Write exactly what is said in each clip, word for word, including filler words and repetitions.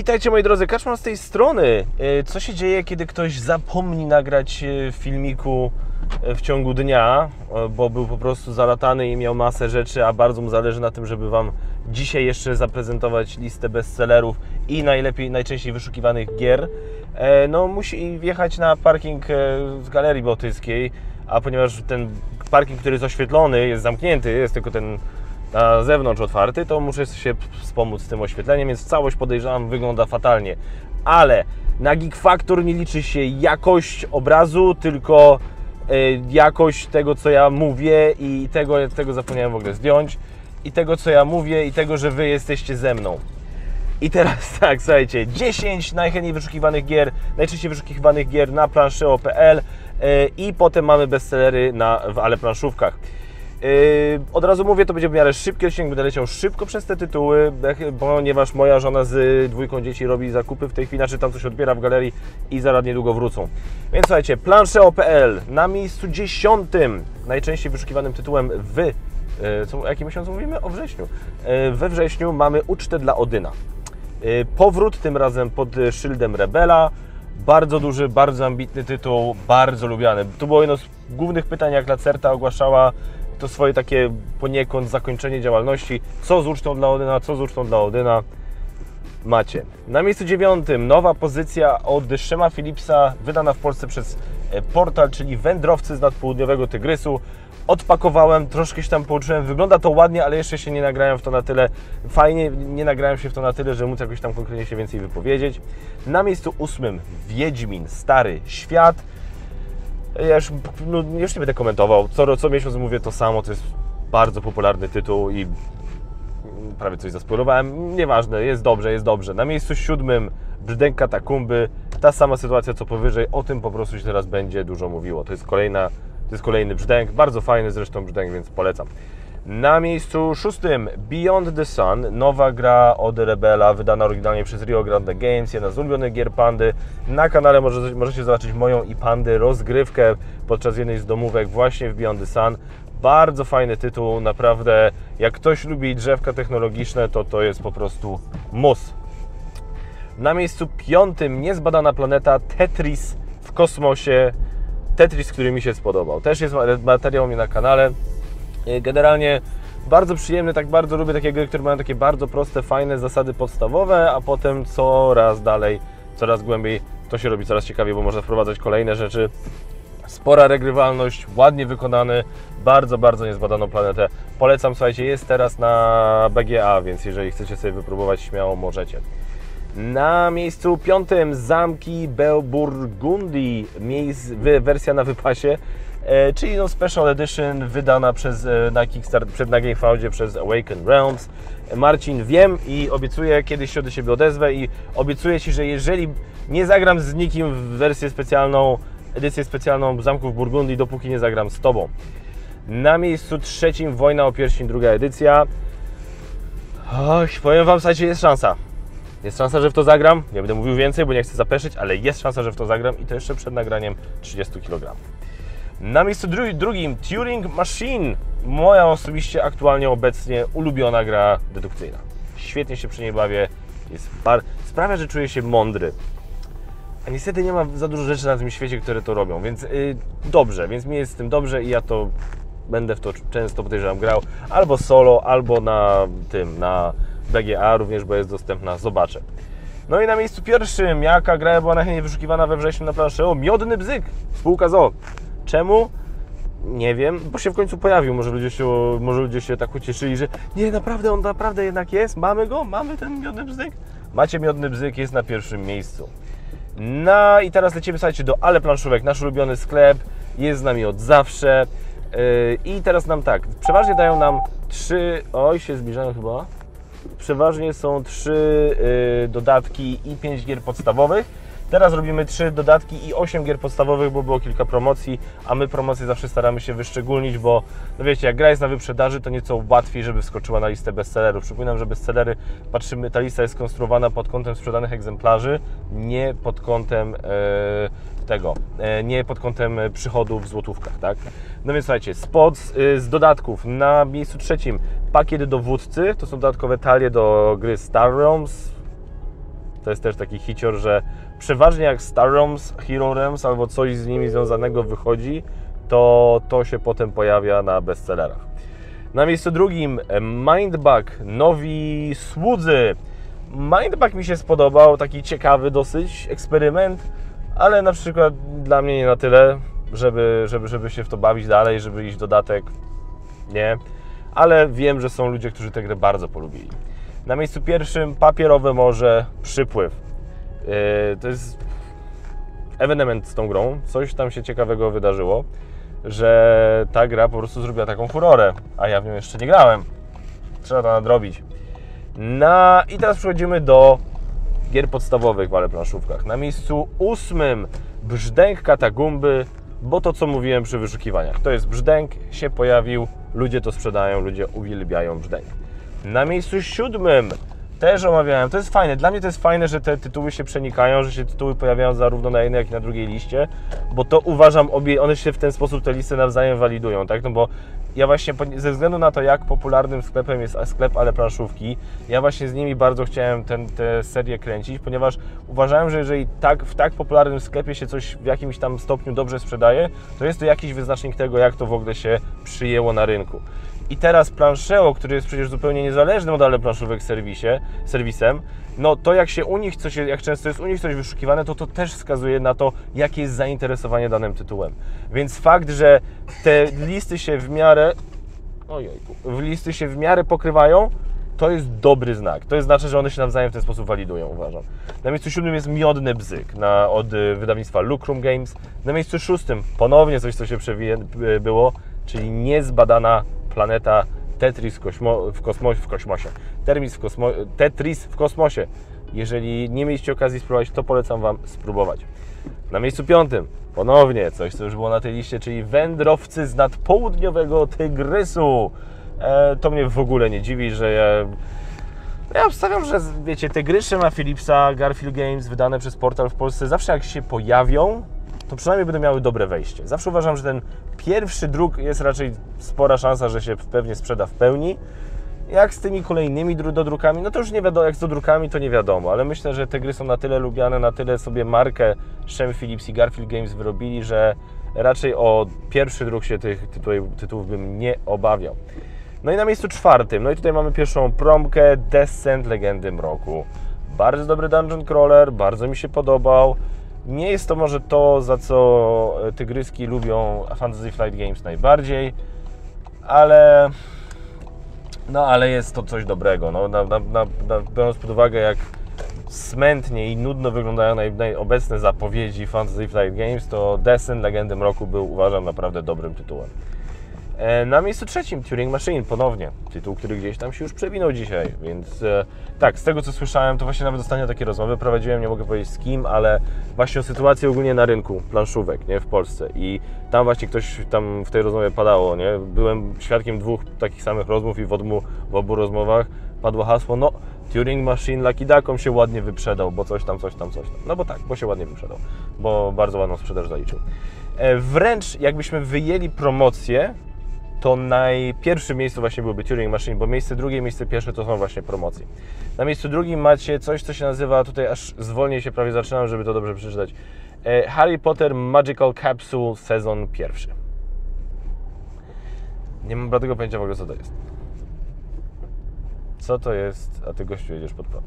Witajcie moi drodzy, Kaczmar z tej strony. Co się dzieje, kiedy ktoś zapomni nagrać filmiku w ciągu dnia, bo był po prostu zalatany i miał masę rzeczy, a bardzo mu zależy na tym, żeby Wam dzisiaj jeszcze zaprezentować listę bestsellerów i najlepiej, najczęściej wyszukiwanych gier. No musi wjechać na parking w Galerii Bałtyckiej, a ponieważ ten parking, który jest oświetlony, jest zamknięty, jest tylko ten na zewnątrz otwarty, to muszę się wspomóc z tym oświetleniem, więc całość, podejrzewam, wygląda fatalnie. Ale na Geek Factor nie liczy się jakość obrazu, tylko y, jakość tego, co ja mówię i tego, tego zapomniałem w ogóle zdjąć, i tego, co ja mówię i tego, że Wy jesteście ze mną. I teraz tak, słuchajcie, dziesięć najchętniej wyszukiwanych gier, najczęściej wyszukiwanych gier na planszeo kropka p l y, i potem mamy bestsellery na, w Ale Planszówkach. Yy, od razu mówię, to będzie w miarę szybki odcinek, będę leciał szybko przez te tytuły, ponieważ moja żona z dwójką dzieci robi zakupy w tej chwili, znaczy tam coś odbiera w galerii i zaraz niedługo wrócą. Więc słuchajcie, planszeo kropka p l na miejscu dziesiątym, najczęściej wyszukiwanym tytułem w, yy, co, jaki miesiąc mówimy? O wrześniu. Yy, we wrześniu mamy Ucztę dla Odyna. Yy, powrót tym razem pod szyldem Rebela. Bardzo duży, bardzo ambitny tytuł, bardzo lubiany. To było jedno z głównych pytań, jak Lacerta ogłaszała to swoje takie poniekąd zakończenie działalności. Co z Ucztą dla Odyna, co z Ucztą dla Odyna macie. Na miejscu dziewiątym nowa pozycja od Shema Phillipsa, wydana w Polsce przez Portal, czyli Wędrowcy z nadpołudniowego Tygrysu. Odpakowałem, troszkę się tam pouczyłem, wygląda to ładnie, ale jeszcze się nie nagrałem w to na tyle, fajnie, nie nagrałem się w to na tyle, że móc jakoś tam konkretnie się więcej wypowiedzieć. Na miejscu ósmym Wiedźmin Stary Świat. Ja już, no, już nie będę komentował, co, co miesiąc mówię to samo, to jest bardzo popularny tytuł i prawie coś zaspoilowałem, nieważne, jest dobrze, jest dobrze. Na miejscu siódmym Brzdęk Katakumby, ta sama sytuacja co powyżej, o tym po prostu się teraz będzie dużo mówiło. To jest, kolejna, to jest kolejny brzdęk, bardzo fajny zresztą brzdęk, więc polecam. Na miejscu szóstym Beyond the Sun, nowa gra od Rebela, wydana oryginalnie przez Rio Grande Games, jedna z ulubionych gier Pandy. Na kanale może, możecie zobaczyć moją i Pandy rozgrywkę podczas jednej z domówek właśnie w Beyond the Sun. Bardzo fajny tytuł, naprawdę jak ktoś lubi drzewka technologiczne, to to jest po prostu mus. Na miejscu piątym niezbadana planeta, Tetris w kosmosie. Tetris, który mi się spodobał. Też jest materiał u mnie na kanale. Generalnie bardzo przyjemny, tak bardzo lubię takie gry, które mają takie bardzo proste, fajne zasady podstawowe, a potem coraz dalej, coraz głębiej to się robi coraz ciekawiej, bo można wprowadzać kolejne rzeczy. Spora regrywalność, ładnie wykonany, bardzo, bardzo niezbadaną planetę. Polecam, słuchajcie, jest teraz na B G A, więc jeżeli chcecie sobie wypróbować, śmiało możecie. Na miejscu piątym zamki Burgundy, wersja na wypasie. E, czyli no Special Edition wydana przez, e, na Kickstarter, przed na GameFoundzie przez Awaken Realms. Marcin, wiem i obiecuję, kiedyś się do siebie odezwę i obiecuję Ci, że jeżeli nie zagram z nikim w wersję specjalną, edycję specjalną Zamków Burgundii, dopóki nie zagram z Tobą. Na miejscu trzecim Wojna o Pierścień, druga edycja. Och, powiem Wam, słuchajcie, jest szansa. Jest szansa, że w to zagram. Nie będę mówił więcej, bo nie chcę zapeszyć, ale jest szansa, że w to zagram i to jeszcze przed nagraniem trzydziestu kilogramów. Na miejscu dru drugim Turing Machine, moja osobiście aktualnie obecnie ulubiona gra dedukcyjna. Świetnie się przy niej bawię, jest par sprawia, że czuję się mądry. A niestety nie ma za dużo rzeczy na tym świecie, które to robią, więc yy, dobrze, więc mi jest z tym dobrze i ja to będę w to często, podejrzewam, grał albo solo, albo na tym, na B G A również, bo jest dostępna, zobaczę. No i na miejscu pierwszym, jaka gra była najchętniej wyszukiwana we wrześniu na planszę? O, Miodny Bzyk, spółka z o o. Czemu? Nie wiem, bo się w końcu pojawił, może ludzie się, może ludzie się tak ucieszyli, że nie, naprawdę, on naprawdę jednak jest, mamy go, mamy ten Miodny Bzyk. Macie Miodny Bzyk, jest na pierwszym miejscu. No i teraz lecimy, słuchajcie, do Ale Planszówek, nasz ulubiony sklep, jest z nami od zawsze. Yy, I teraz nam tak, przeważnie dają nam trzy, oj się zbliżają chyba, przeważnie są trzy yy, dodatki i pięć gier podstawowych. Teraz robimy trzy dodatki i osiem gier podstawowych, bo było kilka promocji, a my promocje zawsze staramy się wyszczególnić, bo no wiecie, jak gra jest na wyprzedaży, to nieco łatwiej, żeby wskoczyła na listę bestsellerów. Przypominam, że bestsellery, patrzymy, ta lista jest skonstruowana pod kątem sprzedanych egzemplarzy, nie pod kątem e, tego, e, nie pod kątem przychodów w złotówkach, tak? No więc słuchajcie, spod, z dodatków na miejscu trzecim pakiet dowódcy, to są dodatkowe talie do gry Star Realms, To jest też taki hicior, że przeważnie jak Star Realms, Hero Realms albo coś z nimi związanego wychodzi, to to się potem pojawia na bestsellerach. Na miejscu drugim Mindbug, nowi słudzy. Mindbug mi się spodobał, taki ciekawy dosyć eksperyment, ale na przykład dla mnie nie na tyle, żeby, żeby, żeby się w to bawić dalej, żeby iść dodatek, nie. Ale wiem, że są ludzie, którzy tę grę bardzo polubili. Na miejscu pierwszym papierowe może przypływ. Yy, to jest ewenement z tą grą. Coś tam się ciekawego wydarzyło, że ta gra po prostu zrobiła taką furorę, a ja w nią jeszcze nie grałem. Trzeba to nadrobić. Na... I teraz przechodzimy do gier podstawowych w Ale Planszówkach. Na miejscu ósmym brzdęk Katakumby, bo to co mówiłem przy wyszukiwaniach. To jest brzdęk, się pojawił, ludzie to sprzedają, ludzie uwielbiają brzdęk. Na miejscu siódmym też omawiałem, to jest fajne, dla mnie to jest fajne, że te tytuły się przenikają, że się tytuły pojawiają zarówno na jednej, jak i na drugiej liście, bo to uważam, obie, one się w ten sposób te listy nawzajem walidują, tak? No bo ja właśnie ze względu na to, jak popularnym sklepem jest sklep Ale Planszówki, ja właśnie z nimi bardzo chciałem tę te serię kręcić, ponieważ uważałem, że jeżeli tak, w tak popularnym sklepie się coś w jakimś tam stopniu dobrze sprzedaje, to jest to jakiś wyznacznik tego, jak to w ogóle się przyjęło na rynku. I teraz Planszeo, który jest przecież zupełnie niezależny od Ale Planszówek serwisie, serwisem, no to jak się u nich coś, jak często jest u nich coś wyszukiwane, to to też wskazuje na to, jakie jest zainteresowanie danym tytułem. Więc fakt, że te listy się w miarę, ojejku, listy się w miarę pokrywają, to jest dobry znak. To znaczy, że one się nawzajem w ten sposób walidują, uważam. Na miejscu siódmym jest Miodny bzyk na, od wydawnictwa Lucrum Games. Na miejscu szóstym ponownie coś, co się przewiję, było, czyli niezbadana planeta, Tetris w, kośmo, w, kosmo, w kosmosie. Termis w kosmo, Tetris w kosmosie. Jeżeli nie mieliście okazji spróbować, to polecam Wam spróbować. Na miejscu piątym ponownie coś, co już było na tej liście, czyli Wędrowcy z nadpołudniowego Tygrysu. E, to mnie w ogóle nie dziwi, że ja, ja obstawiam, że wiecie, Tygry Shema Phillipsa, Garphill Games, wydane przez Portal w Polsce, zawsze jak się pojawią, to przynajmniej będą miały dobre wejście. Zawsze uważam, że ten pierwszy druk jest raczej spora szansa, że się pewnie sprzeda w pełni. Jak z tymi kolejnymi dodrukami, no to już nie wiadomo, jak z dodrukami to nie wiadomo, ale myślę, że te gry są na tyle lubiane, na tyle sobie markę Shem Phillips i Garfield Games wyrobili, że raczej o pierwszy druk się tych tytułów, tytułów bym nie obawiał. No i na miejscu czwartym, no i tutaj mamy pierwszą promkę, Descent Legendy Mroku. Bardzo dobry dungeon crawler, bardzo mi się podobał. Nie jest to może to, za co tygryski lubią Fantasy Flight Games najbardziej, ale, no, ale jest to coś dobrego. No, na, na, na, biorąc pod uwagę, jak smętnie i nudno wyglądają naj, naj, obecne zapowiedzi Fantasy Flight Games, to Descent Legendy Mroku był, uważam, naprawdę dobrym tytułem. E, na miejscu trzecim Turing Machine ponownie. Tytuł, który gdzieś tam się już przewinął dzisiaj, więc e, tak, z tego co słyszałem, to właśnie nawet ostatnio takie rozmowy prowadziłem, nie mogę powiedzieć z kim, ale właśnie o sytuacji ogólnie na rynku planszówek, nie, w Polsce. I tam właśnie ktoś, tam w tej rozmowie padało, nie, byłem świadkiem dwóch takich samych rozmów i w, odmu, w obu rozmowach padło hasło, no Turing Machine Lucky Duckom się ładnie wyprzedał, bo coś tam, coś tam, coś tam. No bo tak, bo się ładnie wyprzedał, bo bardzo ładną sprzedaż zaliczył. E, wręcz jakbyśmy wyjęli promocję, to najpierwszym miejscu właśnie byłby Turing Machine, bo miejsce drugie, miejsce pierwsze to są właśnie promocje. Na miejscu drugim macie coś, co się nazywa, tutaj aż zwolnię się prawie zaczynam, żeby to dobrze przeczytać, Harry Potter Magical Capsule sezon pierwszy. Nie mam bladego pojęcia w ogóle, co to jest. Co to jest, a Ty gościu jedziesz pod prąd.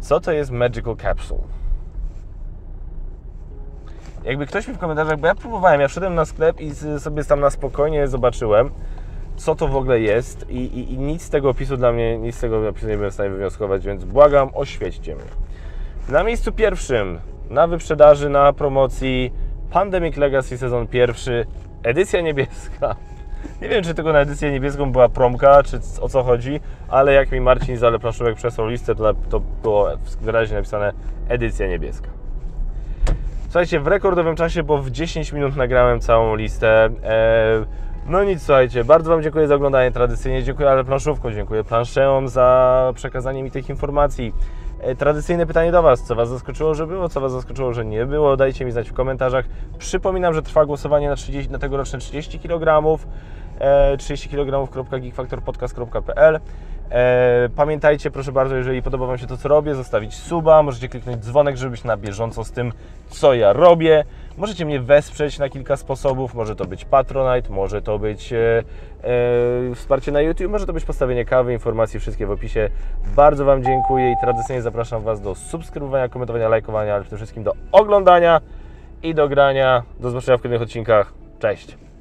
Co to jest Magical Capsule? Jakby ktoś mi w komentarzach, bo ja próbowałem, ja wszedłem na sklep i sobie tam na spokojnie zobaczyłem, co to w ogóle jest i, i, i nic z tego opisu dla mnie, nic z tego opisu nie byłem w stanie wywnioskować, więc błagam, oświećcie mnie. Na miejscu pierwszym, na wyprzedaży, na promocji Pandemic Legacy sezon pierwszy, edycja niebieska. Nie wiem, czy tylko na edycję niebieską była promka, czy o co chodzi, ale jak mi Marcin z Ale Planszówek przesłał listę, to, to było wyraźnie napisane edycja niebieska. Słuchajcie, w rekordowym czasie, bo w dziesięć minut nagrałem całą listę. Eee, no nic, słuchajcie, bardzo Wam dziękuję za oglądanie tradycyjnie. Dziękuję Ale Planszówkom, dziękuję Planszewom za przekazanie mi tych informacji. Eee, tradycyjne pytanie do Was. Co Was zaskoczyło, że było? Co Was zaskoczyło, że nie było? Dajcie mi znać w komentarzach. Przypominam, że trwa głosowanie na, trzydzieści, na tegoroczne trzydzieści kilogramów. trzydzieści kilogramów kropka geek factor podcast kropka p l. E, pamiętajcie, proszę bardzo, jeżeli podoba Wam się to, co robię, zostawić suba, możecie kliknąć dzwonek, żeby być na bieżąco z tym, co ja robię. Możecie mnie wesprzeć na kilka sposobów, może to być Patronite, może to być e, e, wsparcie na YouTube, może to być postawienie kawy, informacje wszystkie w opisie. Bardzo Wam dziękuję i tradycyjnie zapraszam Was do subskrybowania, komentowania, lajkowania, ale przede wszystkim do oglądania i do grania. Do zobaczenia w kolejnych odcinkach. Cześć!